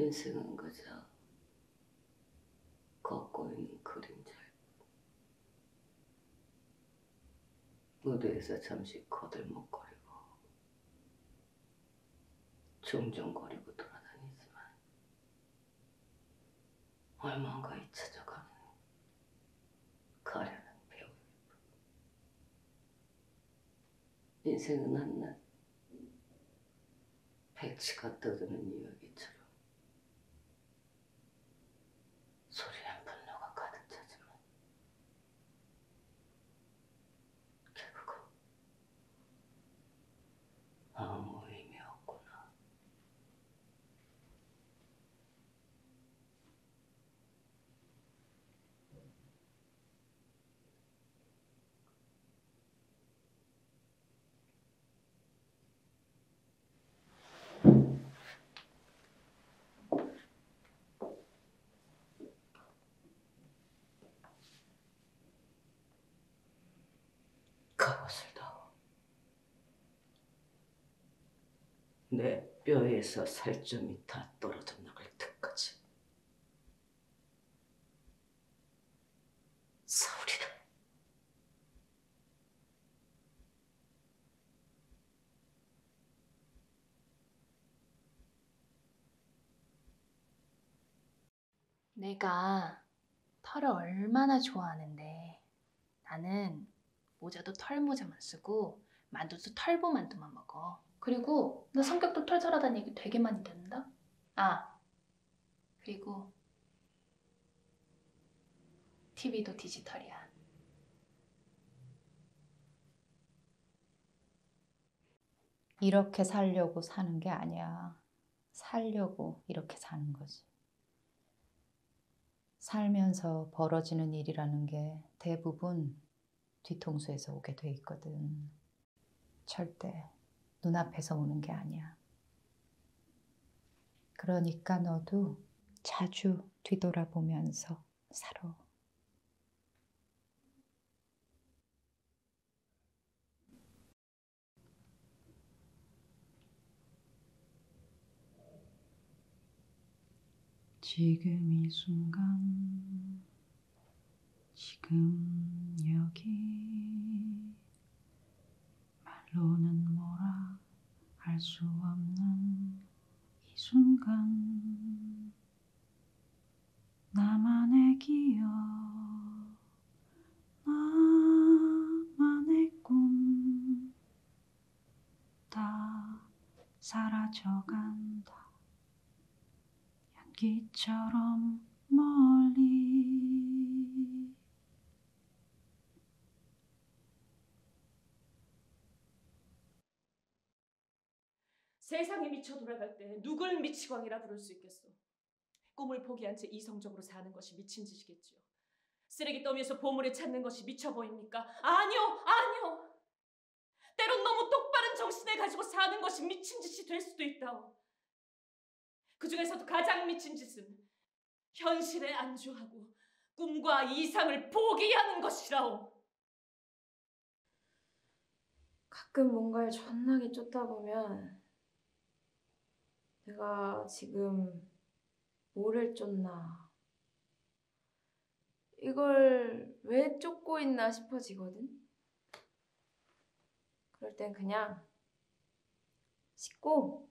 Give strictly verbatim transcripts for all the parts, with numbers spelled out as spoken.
인생은 그저 걷고 있는 그림자일 뿐. 무대에서 잠시 거들먹거리고 종종거리고 돌아다니지만 얼마인가 잊혀져가는 가려는 배우일 뿐. 인생은 한낱 백치가 떠드는 이야기처럼 소리엔 분노가 가득 차지만 결국은 아무 의미 없구나. 내 뼈에서 살점이 다 떨어져 나갈 때까지 싸우리라. 내가 털을 얼마나 좋아하는데 나는 모자도 털모자만 쓰고 만두도 털보만두만 먹어. 그리고 나 성격도 털털하다는 얘기 되게 많이 듣는다. 아, 그리고 티비도 디지털이야. 이렇게 살려고 사는 게 아니야. 살려고 이렇게 사는 거지. 살면서 벌어지는 일이라는 게 대부분 뒤통수에서 오게 돼 있거든. 절대 눈앞에서 오는 게 아니야. 그러니까 너도 자주 뒤돌아보면서 살아. 지금 이 순간, 지금 여기, 말로는 뭐라 알 수 없는 이 순간, 나만의 기억, 나만의 꿈, 다 사라져간다. 연기처럼 멀리. 세상에 미쳐 돌아갈 때 누굴 미치광이라 부를 수 있겠소. 꿈을 포기한 채 이성적으로 사는 것이 미친 짓이겠지요. 쓰레기 더미에서 보물을 찾는 것이 미쳐 보입니까? 아니요! 아니요! 때론 너무 똑바른 정신을 가지고 사는 것이 미친 짓이 될 수도 있다오. 그 중에서도 가장 미친 짓은 현실에 안주하고 꿈과 이상을 포기하는 것이라오. 가끔 뭔가를 존나게 쫓다 보면 내가 지금 뭐를 쫓나, 이걸 왜 쫓고 있나 싶어지거든? 그럴 땐 그냥 씻고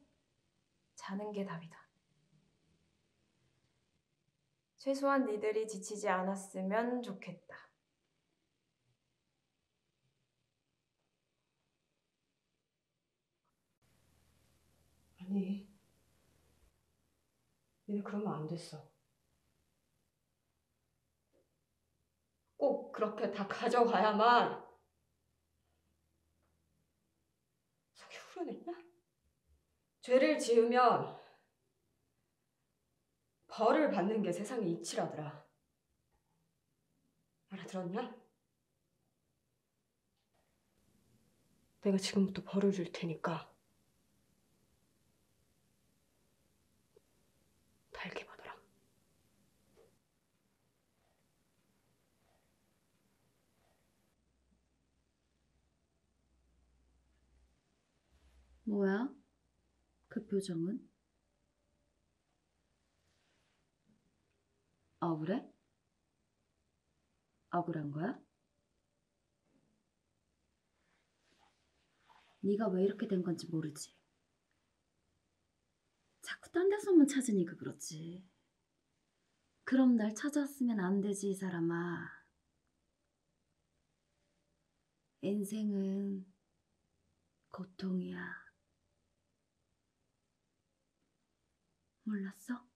자는 게 답이다. 최소한 니들이 지치지 않았으면 좋겠다. 아니, 니네 그러면 안 됐어. 꼭 그렇게 다 가져가야만 속이 후련했냐? 죄를 지으면 벌을 받는 게 세상의 이치라더라. 알아들었냐? 내가 지금부터 벌을 줄 테니까 달게 받아라. 뭐야? 그 표정은? 억울해? 억울한 거야? 네가 왜 이렇게 된 건지 모르지. 자꾸 딴 데서만 찾으니까 그렇지. 그럼 날 찾았으면 안 되지, 이 사람아. 인생은 고통이야. 몰랐어?